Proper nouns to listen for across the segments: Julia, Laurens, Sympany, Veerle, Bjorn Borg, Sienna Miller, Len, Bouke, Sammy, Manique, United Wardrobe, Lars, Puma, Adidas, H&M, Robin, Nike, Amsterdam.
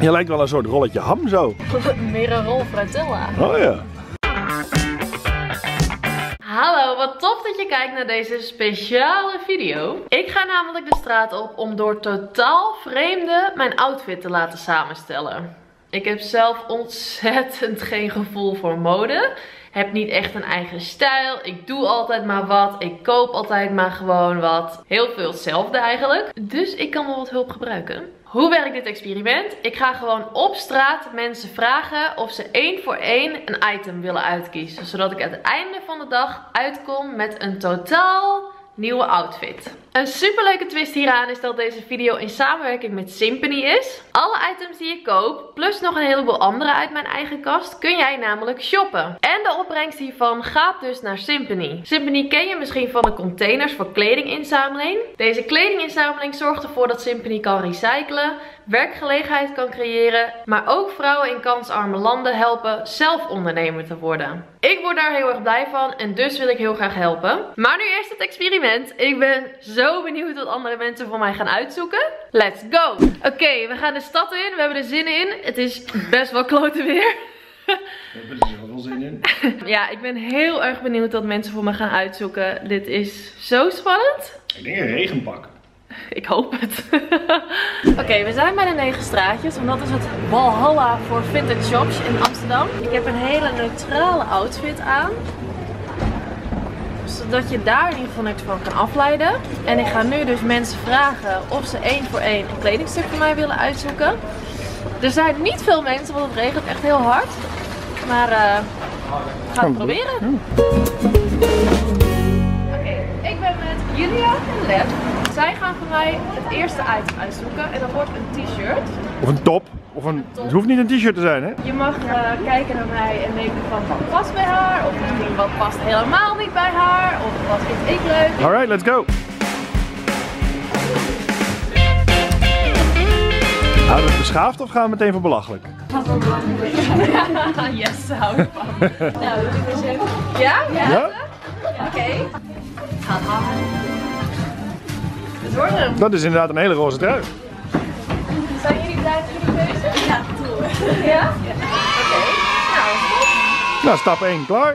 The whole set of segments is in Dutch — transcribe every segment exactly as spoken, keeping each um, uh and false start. Je lijkt wel een soort rolletje ham zo. Meer een rol fratella. Oh ja. Hallo, wat tof dat je kijkt naar deze speciale video. Ik ga namelijk de straat op om door totaal vreemden mijn outfit te laten samenstellen. Ik heb zelf ontzettend geen gevoel voor mode. Heb niet echt een eigen stijl. Ik doe altijd maar wat. Ik koop altijd maar gewoon wat. Heel veel hetzelfde eigenlijk. Dus ik kan wel wat hulp gebruiken. Hoe werkt dit experiment? Ik ga gewoon op straat mensen vragen of ze één voor één een item willen uitkiezen. Zodat ik aan het einde van de dag uitkom met een totaal nieuwe outfit. Een superleuke twist hieraan is dat deze video in samenwerking met Sympany is. Alle items die je koopt, plus nog een heleboel andere uit mijn eigen kast, kun jij namelijk shoppen. En de opbrengst hiervan gaat dus naar Sympany. Sympany ken je misschien van de containers voor kledinginzameling. Deze kledinginzameling zorgt ervoor dat Sympany kan recyclen, werkgelegenheid kan creëren, maar ook vrouwen in kansarme landen helpen zelf ondernemer te worden. Ik word daar heel erg blij van en dus wil ik heel graag helpen. Maar nu eerst het experiment. Ik ben zo Ik ben zo benieuwd wat andere mensen voor mij gaan uitzoeken. Let's go! Oké, okay, we gaan de stad in. We hebben er zin in. Het is best wel klote weer. We hebben er wel zin in. Ja, ik ben heel erg benieuwd wat mensen voor mij gaan uitzoeken. Dit is zo spannend. Ik denk een regenpak. Ik hoop het. Oké, okay, we zijn bij de negen straatjes. Want dat is het Walhalla voor vintage shops in Amsterdam. Ik heb een hele neutrale outfit aan. Zodat je daar in ieder geval niks van kan afleiden. En ik ga nu dus mensen vragen of ze één voor één een kledingstuk voor mij willen uitzoeken. Er zijn niet veel mensen, want het regent echt heel hard. Maar uh, we gaan het proberen. Ja. Oké, okay, ik ben met Julia en Len. Zij gaan voor mij het eerste item uitzoeken. En dat wordt een t-shirt. Of een top. Of een, het hoeft niet een t-shirt te zijn, hè? Je mag uh, kijken naar mij en denken van wat past bij haar, of misschien wat past helemaal niet bij haar, of wat vind ik leuk. Alright, let's go! Houden we het beschaafd of gaan we meteen voor belachelijk? Gaat wel belachelijk. Yes, hou ik van. Nou, doe ik dus even. Ja? Ja? Ja? Oké. Haha. Dat wordt hem. Dat is inderdaad een hele roze trui. Zijn jullie blij met jullie keuze? Ja, cool. Ja? Ja. Oké. Okay. Nou, nou, stap één klaar.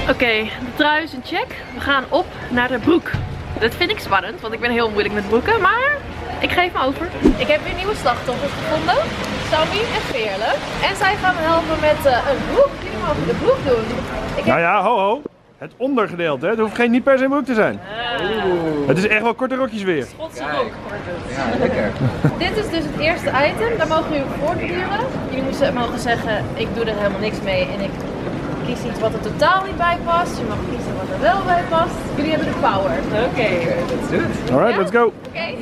Oké, okay, de trui is een check. We gaan op naar de broek. Dat vind ik spannend, want ik ben heel moeilijk met broeken, maar ik geef me over. Ik heb weer nieuwe slachtoffers gevonden. Sammy en Veerle. En zij gaan me helpen met uh, een broek. Jullie mogen de broek doen. Ik heb... Nou ja, ho ho. Het ondergedeelte, hè? Het hoeft geen, niet per se broek te zijn. Oeh. Het is echt wel korte rokjes weer. Schotse broek. Ja, lekker. Dit is dus het eerste item, daar mogen jullie voor voortduren. Jullie mogen zeggen, ik doe er helemaal niks mee en ik kies iets wat er totaal niet bij past. Je mag kiezen wat er wel bij past. Jullie hebben de power. Oké, okay. Okay, let's do it. Alright, ja? Let's go. Okay.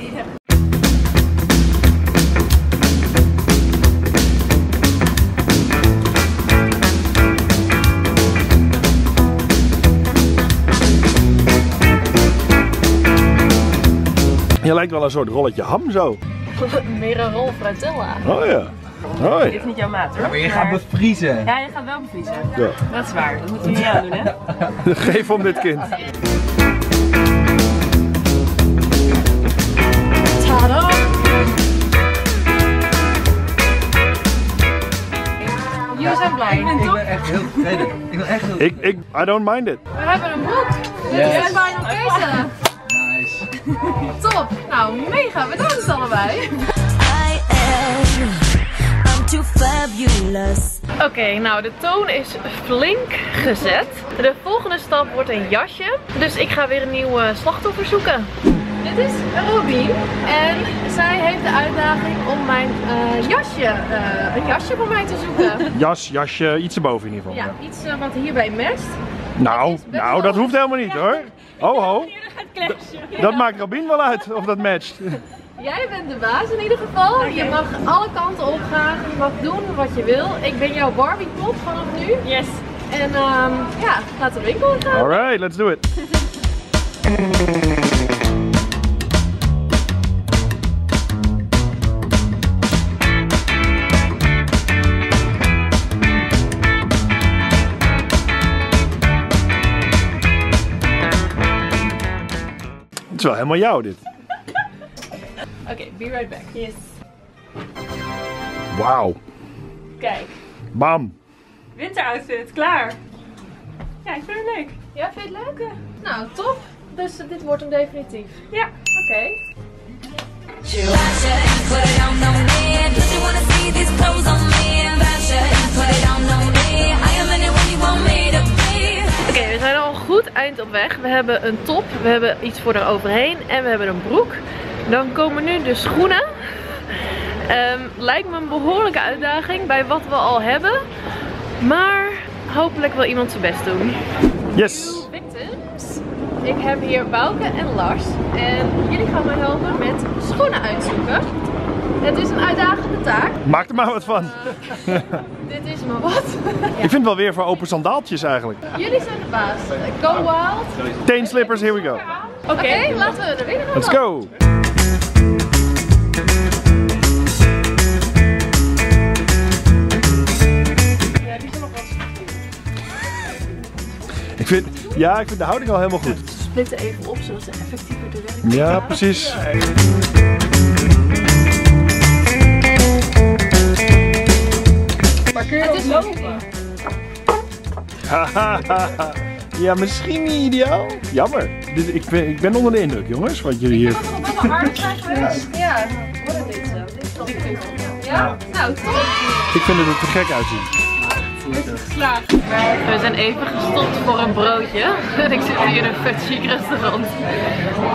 Je lijkt wel een soort rolletje ham zo. Meer een rol fratella. Oh ja. Oh, dit is ja. Niet jouw maat hoor. Ja, maar je gaat bevriezen. Ja, je gaat wel bevriezen. Ja. Dat is waar, dat moeten we niet aan doen hè. Geef om dit kind. Tada! Jullie zijn blij. Ik ben, ik ben echt heel tevreden. Ik ben echt heel ik, ik, I don't mind it. We hebben een broek. Yes. We zijn bijna bezig. Top! Nou, mega bedankt allebei! Oké, okay, nou de toon is flink gezet. De volgende stap wordt een jasje. Dus ik ga weer een nieuw slachtoffer zoeken. Dit is Robin en zij heeft de uitdaging om mijn uh, jasje, uh, een jasje voor mij te zoeken. Jas, jasje, iets erboven in ieder geval. Ja, ja. Iets uh, wat hierbij matcht. Nou, nou wel... dat hoeft helemaal niet hoor. Ho ho. Dat ja. Maakt Robin wel uit of dat matcht. Jij bent de baas in ieder geval. Okay. Je mag alle kanten op gaan. Je mag doen wat je wil. Ik ben jouw Barbie pop vanaf nu. Yes. En um, ja, gaat de winkel in gaan. Alright, let's do it. Het is wel helemaal jou dit. Oké, okay, be right back. Yes. Wauw. Kijk. Bam. Winteroutfit, klaar. Ja, ik vind het leuk. Ja, vind je het leuk? Nou, top. Dus dit wordt hem definitief. Ja. Oké. Okay. Oké, okay, we zijn al goed eind op weg. We hebben een top, we hebben iets voor eroverheen en we hebben een broek. Dan komen nu de schoenen. Um, lijkt me een behoorlijke uitdaging bij wat we al hebben. Maar hopelijk wil iemand zijn best doen. Yes! Victims. Ik heb hier Bouke en Lars. En jullie gaan me helpen met schoenen uitzoeken. Het is een uitdagende taak. Maak er maar wat van. Uh, dit is maar wat. Ja. Ik vind het wel weer voor open sandaaltjes eigenlijk. Jullie zijn de baas. Go wild. Teenslippers, here we go. Oké, okay, okay, laten we er weer gaan. Let's go! Ik vind, ja, ik vind de houding al helemaal goed. Ze splitten even op, zodat ze effectiever de werk gaan. Ja, precies. Ja. Maar kun je het ook lopen? Ja, misschien niet ideaal. Jammer. Dit, ik, ben, ik ben onder de indruk, jongens, wat jullie hier... Ik heb nog wel een aardig zijn geweest. Ja, ja. Wat is dit zo? Dit is toch goed. Ja? Nou, toch? Ik vind het er te gek uitzien. We zijn even gestopt voor een broodje. Ik zit hier in een vet chic restaurant.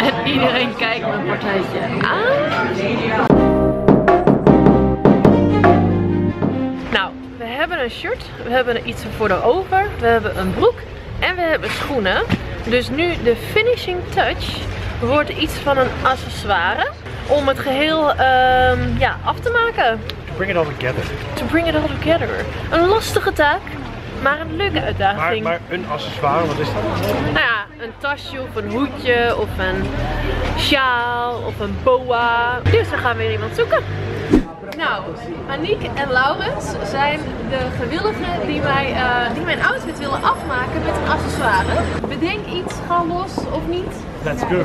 En iedereen kijkt mijn partijtje aan. Nou, we hebben een shirt. We hebben iets voor de over. We hebben een broek. En we hebben schoenen. Dus nu de finishing touch wordt iets van een accessoire. Om het geheel um, ja, af te maken. Bring it all together. To bring it all together. Een lastige taak, maar een leuke uitdaging. Maar, maar een accessoire, wat is dat? Nou ja, een tasje of een hoedje of een sjaal of een boa. Dus we gaan weer iemand zoeken. Nou, Manique en Laurens zijn de gewilligen die, mij, uh, die mijn outfit willen afmaken met een accessoire. Bedenk iets, ga los of niet. Let's go.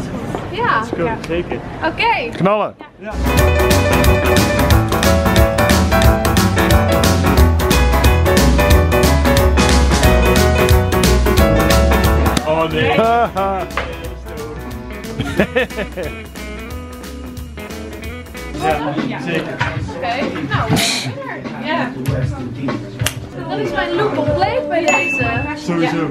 Ja. Let's go, zeker. Oké. Okay. Knallen. Ja. Oh nee. Ja, zeker. Oké, okay, nou, ja. Dat is mijn look op play bij deze. Sowieso. Ja.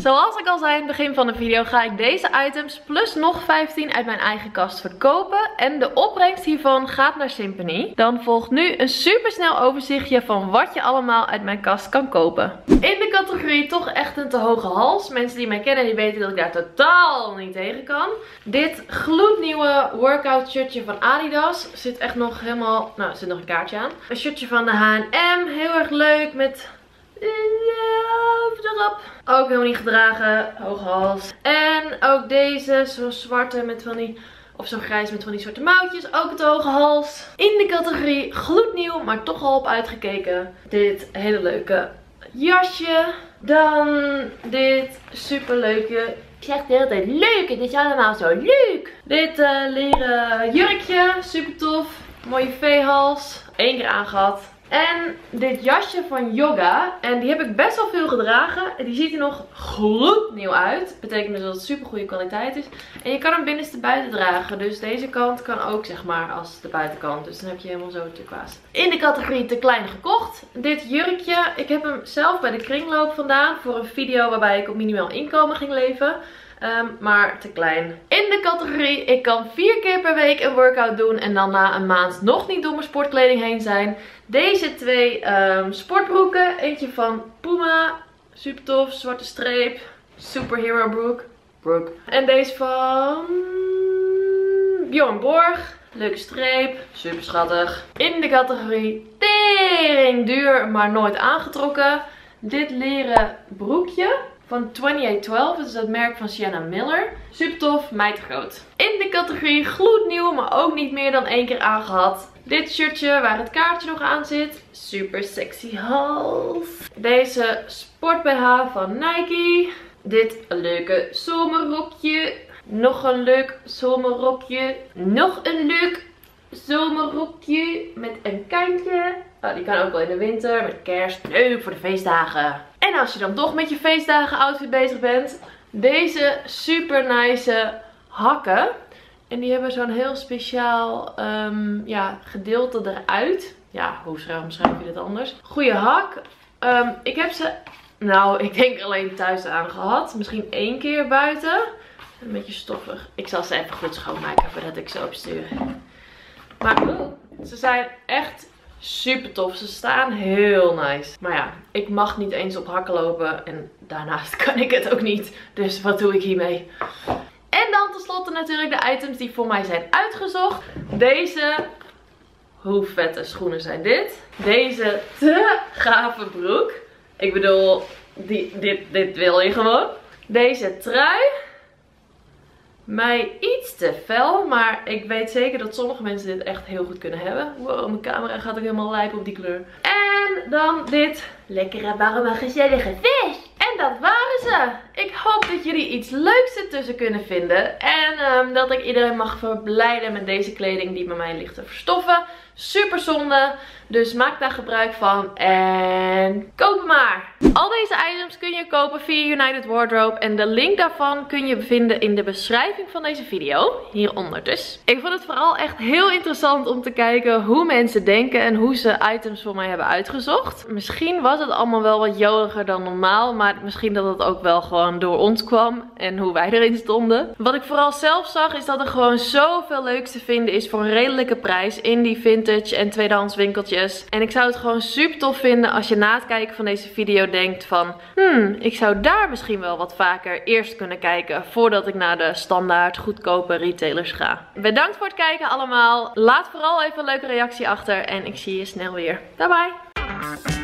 Zoals ik al zei in het begin van de video ga ik deze items plus nog vijftien uit mijn eigen kast verkopen. En de opbrengst hiervan gaat naar Sympany. Dan volgt nu een supersnel overzichtje van wat je allemaal uit mijn kast kan kopen. In de categorie toch echt een te hoge hals. Mensen die mij kennen die weten dat ik daar totaal niet tegen kan. Dit gloednieuwe workout shirtje van Adidas. Zit echt nog helemaal... Nou, er zit nog een kaartje aan. Een shirtje van de H en M. Heel erg leuk met... erop. Ook helemaal niet gedragen. Hoge hals. En ook deze. Zo'n zwarte met van die... Of zo'n grijs met van die zwarte mouwtjes. Ook het hoge hals. In de categorie gloednieuw. Maar toch al op uitgekeken. Dit hele leuke jasje. Dan dit superleuke... Ik zeg de hele tijd leuk. Het is allemaal zo leuk. Dit uh, leren jurkje. Super tof. Mooie V-hals. Eén keer aangehad. En dit jasje van yoga. En die heb ik best wel veel gedragen. En die ziet er nog gloednieuw uit. Betekent dus dat het super goede kwaliteit is. En je kan hem binnenste buiten dragen. Dus deze kant kan ook zeg maar als de buitenkant. Dus dan heb je helemaal zo te kwaas. In de categorie te klein gekocht. Dit jurkje. Ik heb hem zelf bij de kringloop vandaan. Voor een video waarbij ik op minimaal inkomen ging leven. Um, maar te klein. In de categorie ik kan vier keer per week een workout doen. En dan na een maand nog niet door mijn sportkleding heen zijn. Deze twee um, sportbroeken. Eentje van Puma. Super tof. Zwarte streep. Superhero broek. Broek. En deze van... Bjorn Borg. Leuke streep. Super schattig. In de categorie tering duur maar nooit aangetrokken. Dit leren broekje. Van tweeëntwintig twaalf, dat is dat merk van Sienna Miller. Super tof, mijt groot. In de categorie gloednieuw, maar ook niet meer dan één keer aangehad. Dit shirtje waar het kaartje nog aan zit. Super sexy hals. Deze sport B H van Nike. Dit leuke zomerrokje. Nog een leuk zomerrokje. Nog een leuk zomerrokje met een kantje. Oh, die kan ook wel in de winter met kerst. Leuk voor de feestdagen. En als je dan toch met je feestdagen outfit bezig bent. Deze super nice hakken. En die hebben zo'n heel speciaal um, ja, gedeelte eruit. Ja, hoe schrijf je dit anders? Goeie hak. Um, ik heb ze, nou, ik denk alleen thuis aan gehad. Misschien één keer buiten. Een beetje stoffig. Ik zal ze even goed schoonmaken voordat ik ze opstuur. Maar oh, ze zijn echt super tof. Ze staan heel nice. Maar ja, ik mag niet eens op hakken lopen. En daarnaast kan ik het ook niet. Dus wat doe ik hiermee? En dan tenslotte natuurlijk de items die voor mij zijn uitgezocht. Deze. Hoe vette schoenen zijn dit? Deze te gave broek. Ik bedoel, die, dit, dit wil je gewoon. Deze trui. Mij iets te fel, maar ik weet zeker dat sommige mensen dit echt heel goed kunnen hebben. Wow, mijn camera gaat ook helemaal lijpen op die kleur. En dan dit lekkere, warme, gezellige vis. En dat waren ze. Ik hoop dat jullie iets leuks ertussen kunnen vinden. En um, dat ik iedereen mag verblijden met deze kleding die bij mij ligt te verstoffen. Super zonde. Dus maak daar gebruik van. En koop maar. Al deze items kun je kopen via United Wardrobe. En de link daarvan kun je vinden in de beschrijving van deze video. Hieronder dus. Ik vond het vooral echt heel interessant om te kijken hoe mensen denken. En hoe ze items voor mij hebben uitgezocht. Misschien was het allemaal wel wat jodiger dan normaal. Maar misschien dat het ook wel gewoon door ons kwam. En hoe wij erin stonden. Wat ik vooral zelf zag is dat er gewoon zoveel leuks te vinden is voor een redelijke prijs. In die vintage en tweedehands winkeltjes. En ik zou het gewoon super tof vinden als je na het kijken van deze video denkt van... Hmm, ik zou daar misschien wel wat vaker eerst kunnen kijken voordat ik naar de standaard goedkope retailers ga. Bedankt voor het kijken allemaal. Laat vooral even een leuke reactie achter. En ik zie je snel weer. Bye bye!